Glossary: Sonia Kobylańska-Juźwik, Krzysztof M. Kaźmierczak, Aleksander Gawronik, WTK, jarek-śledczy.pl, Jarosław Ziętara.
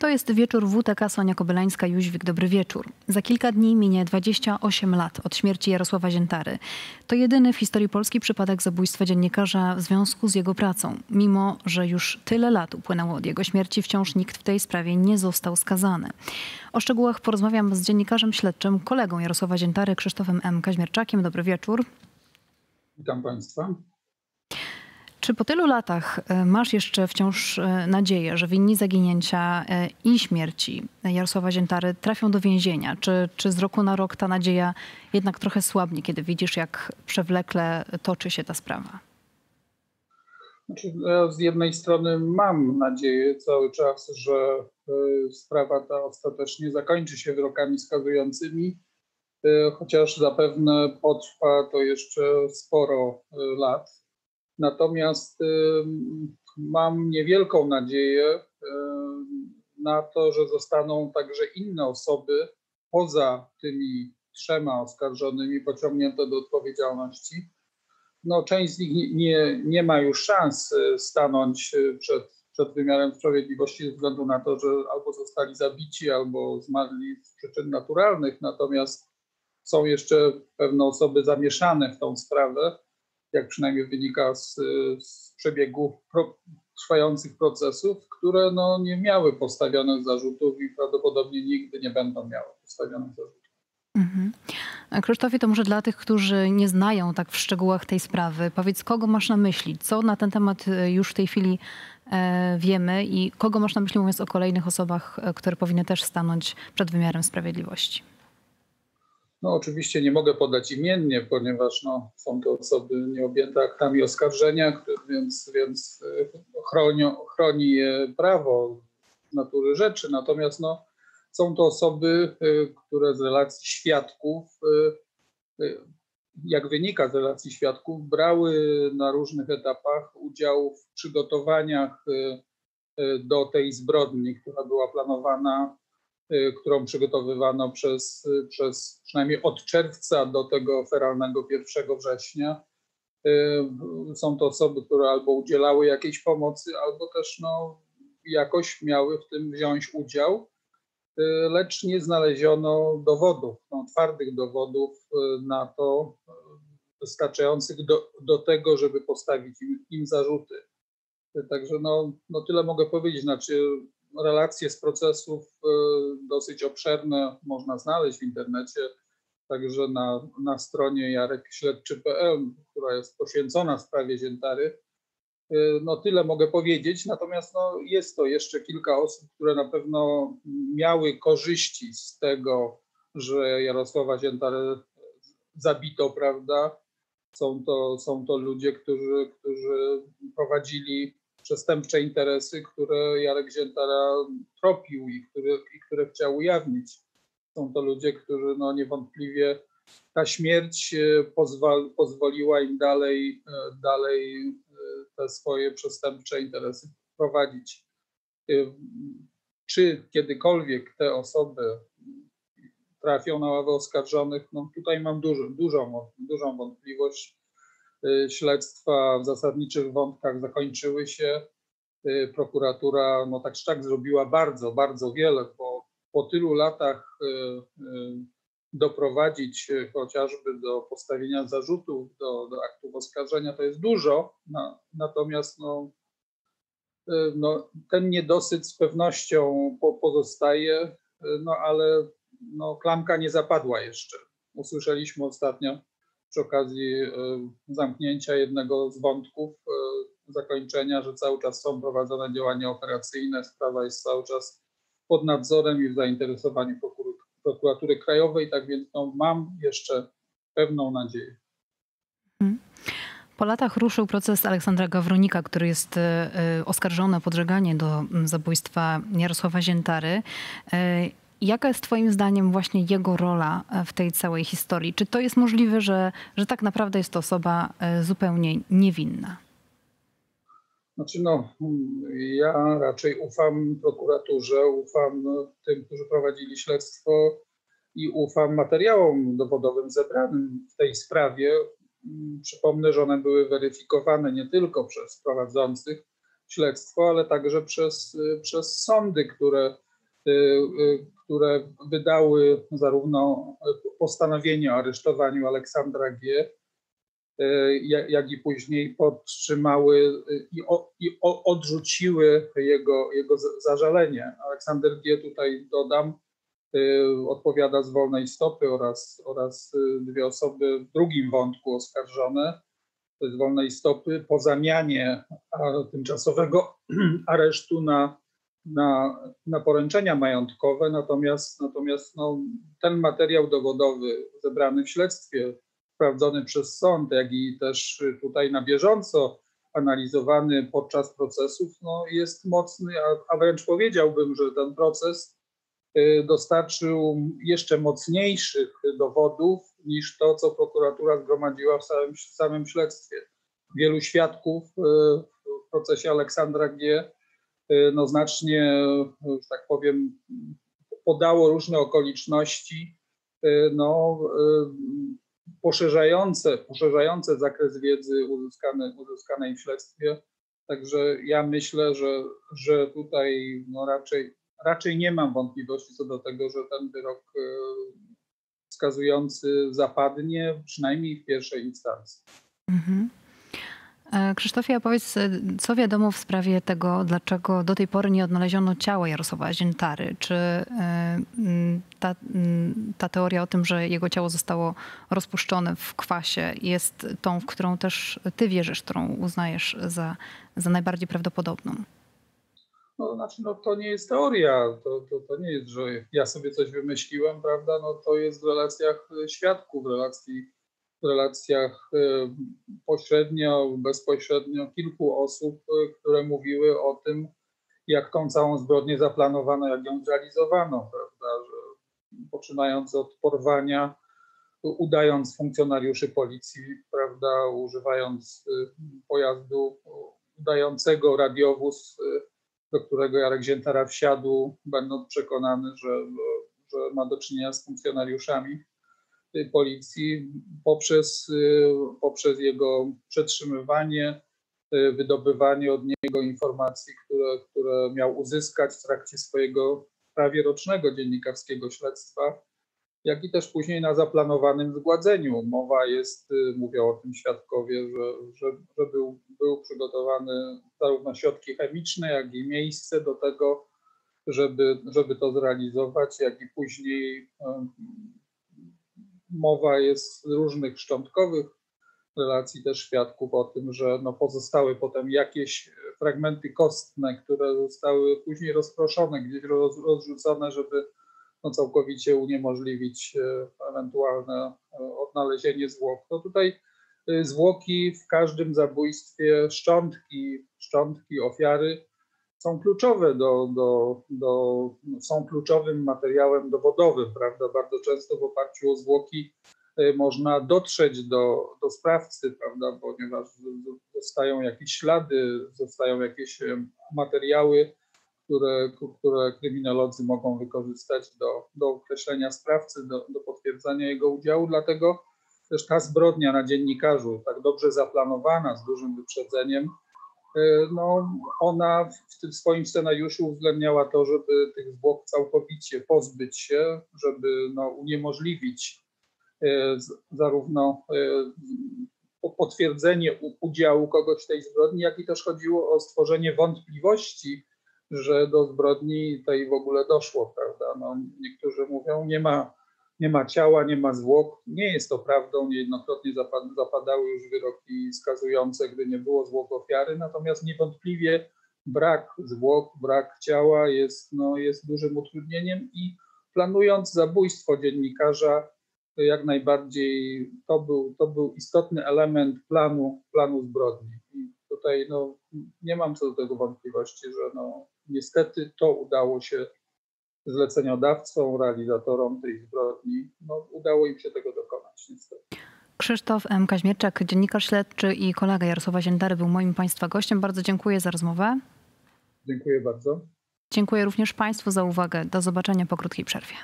To jest wieczór WTK Sonia Kobylańska-Juźwik. Dobry wieczór. Za kilka dni minie 28 lat od śmierci Jarosława Ziętary. To jedyny w historii Polski przypadek zabójstwa dziennikarza w związku z jego pracą. Mimo że już tyle lat upłynęło od jego śmierci, wciąż nikt w tej sprawie nie został skazany. O szczegółach porozmawiam z dziennikarzem śledczym, kolegą Jarosława Ziętary, Krzysztofem M. Kaźmierczakiem. Dobry wieczór. Witam Państwa. Czy po tylu latach masz jeszcze wciąż nadzieję, że winni zaginięcia i śmierci Jarosława Ziętary trafią do więzienia? Czy z roku na rok ta nadzieja jednak trochę słabnie, kiedy widzisz, jak przewlekle toczy się ta sprawa? Znaczy, ja z jednej strony mam nadzieję cały czas, że sprawa ta ostatecznie zakończy się wyrokami skazującymi, chociaż zapewne potrwa to jeszcze sporo lat. Natomiast mam niewielką nadzieję na to, że zostaną także inne osoby poza tymi trzema oskarżonymi pociągnięte do odpowiedzialności. No, część z nich nie ma już szans stanąć przed wymiarem sprawiedliwości ze względu na to, że albo zostali zabici, albo zmarli z przyczyn naturalnych. Natomiast są jeszcze pewne osoby zamieszane w tą sprawę, jak przynajmniej wynika z przebiegu trwających procesów, które no, nie miały postawionych zarzutów i prawdopodobnie nigdy nie będą miały postawionych zarzutów. Mhm. Krzysztofie, to może dla tych, którzy nie znają tak w szczegółach tej sprawy, powiedz, kogo masz na myśli? Co na ten temat już w tej chwili wiemy i kogo masz na myśli, mówiąc o kolejnych osobach, które powinny też stanąć przed wymiarem sprawiedliwości? No, oczywiście nie mogę podać imiennie, ponieważ no, są to osoby nieobjęte aktami oskarżenia, więc chroni je prawo natury rzeczy. Natomiast no, są to osoby, które z relacji świadków, jak wynika z relacji świadków, brały na różnych etapach udział w przygotowaniach do tej zbrodni, która była planowana, którą przygotowywano przez przynajmniej od czerwca do tego feralnego 1 września. Są to osoby, które albo udzielały jakiejś pomocy, albo też no, jakoś miały w tym wziąć udział, lecz nie znaleziono dowodów, no, twardych dowodów na to, wystarczających do tego, żeby postawić im zarzuty. Także no tyle mogę powiedzieć. Znaczy, relacje z procesów dosyć obszerne można znaleźć w internecie, także na stronie jarek-śledczy.pl, która jest poświęcona sprawie Ziętary. No tyle mogę powiedzieć, natomiast no, jest to jeszcze kilka osób, które na pewno miały korzyści z tego, że Jarosława Ziętarę zabito, prawda? Są to ludzie, którzy prowadzili przestępcze interesy, które Jarek Ziętara tropił i które chciał ujawnić. Są to ludzie, którzy no, niewątpliwie ta śmierć pozwoliła im dalej te swoje przestępcze interesy prowadzić. Czy kiedykolwiek te osoby trafią na ławę oskarżonych? No, tutaj mam dużą wątpliwość. Śledztwa w zasadniczych wątkach zakończyły się. Prokuratura no tak czy tak zrobiła bardzo, bardzo wiele, bo po tylu latach doprowadzić chociażby do postawienia zarzutów, do aktów oskarżenia to jest dużo. Natomiast no, ten niedosyt z pewnością pozostaje, no ale no, klamka nie zapadła jeszcze. Usłyszeliśmy ostatnio przy okazji zamknięcia jednego z wątków zakończenia, że cały czas są prowadzone działania operacyjne, sprawa jest cały czas pod nadzorem i w zainteresowaniu Prokuratury Krajowej, tak więc no, mam jeszcze pewną nadzieję. Po latach ruszył proces Aleksandra Gawronika, który jest oskarżony o podżeganie do zabójstwa Jarosława Ziętary. Jaka jest twoim zdaniem właśnie jego rola w tej całej historii? Czy to jest możliwe, że tak naprawdę jest to osoba zupełnie niewinna? Znaczy no, ja raczej ufam prokuraturze, ufam tym, którzy prowadzili śledztwo i ufam materiałom dowodowym zebranym w tej sprawie. Przypomnę, że one były weryfikowane nie tylko przez prowadzących śledztwo, ale także przez sądy, które które wydały zarówno postanowienie o aresztowaniu Aleksandra G., jak i później podtrzymały i odrzuciły jego zażalenie. Aleksander G., tutaj dodam, odpowiada z wolnej stopy oraz dwie osoby w drugim wątku oskarżone z wolnej stopy po zamianie tymczasowego aresztu na poręczenia majątkowe. Natomiast ten materiał dowodowy zebrany w śledztwie, sprawdzony przez sąd, jak i też tutaj na bieżąco analizowany podczas procesów, jest mocny, a wręcz powiedziałbym, że ten proces dostarczył jeszcze mocniejszych dowodów niż to, co prokuratura zgromadziła w samym śledztwie. Wielu świadków w procesie Aleksandra G. znacznie, że tak powiem, podało różne okoliczności poszerzające zakres wiedzy uzyskanej w śledztwie. Także ja myślę, że tutaj raczej nie mam wątpliwości co do tego, że ten wyrok wskazujący zapadnie, przynajmniej w pierwszej instancji. Mhm. Krzysztofie, a powiedz, co wiadomo w sprawie tego, dlaczego do tej pory nie odnaleziono ciała Jarosława Ziętary? Czy ta teoria o tym, że jego ciało zostało rozpuszczone w kwasie, jest tą, w którą też ty wierzysz, którą uznajesz za najbardziej prawdopodobną? To nie jest teoria, to nie jest, że ja sobie coś wymyśliłem, prawda? To jest w relacjach świadków, w relacjach pośrednio, bezpośrednio kilku osób, które mówiły o tym, jak tą całą zbrodnię zaplanowano, jak ją zrealizowano, prawda? Że poczynając od porwania, udając funkcjonariuszy policji, prawda? Używając pojazdu udającego radiowóz, do którego Jarek Ziętara wsiadł, będąc przekonany, że ma do czynienia z funkcjonariuszami policji, poprzez jego przetrzymywanie, wydobywanie od niego informacji, które miał uzyskać w trakcie swojego prawie rocznego dziennikarskiego śledztwa, jak i też później na zaplanowanym zgładzeniu. Mowa jest, mówią o tym świadkowie, że był przygotowany zarówno środki chemiczne, jak i miejsce do tego, żeby to zrealizować, jak i później mowa jest z różnych szczątkowych relacji też świadków o tym, że pozostały potem jakieś fragmenty kostne, które zostały później rozproszone, gdzieś rozrzucone, żeby całkowicie uniemożliwić ewentualne odnalezienie zwłok. Tutaj zwłoki w każdym zabójstwie, szczątki ofiary są kluczowe są kluczowym materiałem dowodowym, prawda? Bardzo często w oparciu o zwłoki można dotrzeć do sprawcy, prawda? Ponieważ zostają jakieś ślady, zostają jakieś materiały, które kryminolodzy mogą wykorzystać do określenia sprawcy, do potwierdzenia jego udziału. Dlatego też ta zbrodnia na dziennikarzu, tak dobrze zaplanowana, z dużym wyprzedzeniem, ona w tym swoim scenariuszu uwzględniała to, żeby tych zwłok całkowicie pozbyć się, żeby uniemożliwić zarówno potwierdzenie udziału kogoś w tej zbrodni, jak i też chodziło o stworzenie wątpliwości, że do zbrodni tej w ogóle doszło, prawda? Niektórzy mówią, nie ma ciała, nie ma zwłok. Nie jest to prawdą. Niejednokrotnie zapadały już wyroki skazujące, gdy nie było zwłok ofiary. Natomiast niewątpliwie brak zwłok, brak ciała jest dużym utrudnieniem i planując zabójstwo dziennikarza, jak najbardziej to był istotny element planu zbrodni. I tutaj nie mam co do tego wątpliwości, że niestety to udało się zleceniodawcom, realizatorom tej zbrodni. Udało im się tego dokonać, niestety. Krzysztof M. Kaźmierczak, dziennikarz śledczy i kolega Jarosława Ziętary, był moim Państwa gościem. Bardzo dziękuję za rozmowę. Dziękuję bardzo. Dziękuję również Państwu za uwagę. Do zobaczenia po krótkiej przerwie.